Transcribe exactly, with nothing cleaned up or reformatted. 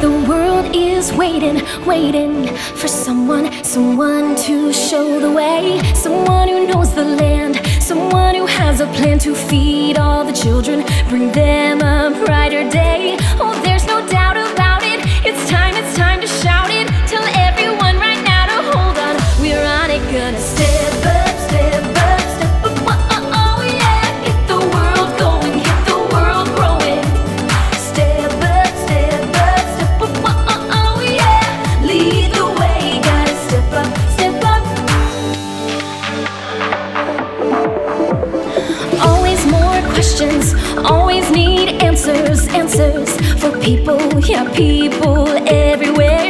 The world is waiting, waiting for someone, someone to show the way. Someone who knows the land, someone who has a plan to feed all the children, bring them a brighter day. Oh, there's no doubt about it, it's time, it's time to shout it. Tell everyone right now to hold on, we're on it, gonna step up. Always need answers, answers for people, yeah, people everywhere.